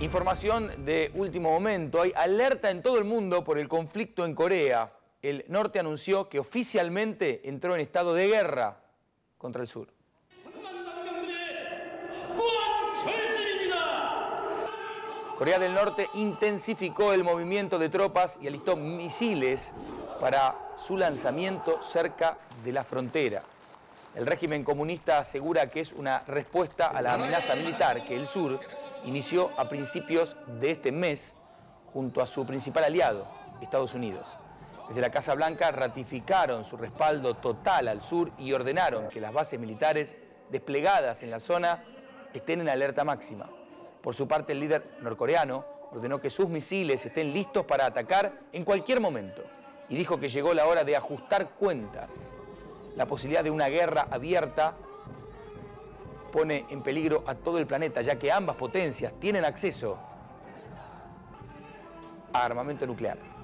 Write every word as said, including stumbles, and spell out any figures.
Información de último momento. Hay alerta en todo el mundo por el conflicto en Corea. El norte anunció que oficialmente entró en estado de guerra contra el sur. Corea del Norte intensificó el movimiento de tropas y alistó misiles para su lanzamiento cerca de la frontera. El régimen comunista asegura que es una respuesta a la amenaza militar que el sur inició a principios de este mes junto a su principal aliado, Estados Unidos. Desde la Casa Blanca ratificaron su respaldo total al sur y ordenaron que las bases militares desplegadas en la zona estén en alerta máxima. Por su parte, el líder norcoreano ordenó que sus misiles estén listos para atacar en cualquier momento y dijo que llegó la hora de ajustar cuentas. La posibilidad de una guerra abierta pone en peligro a todo el planeta, ya que ambas potencias tienen acceso a armamento nuclear.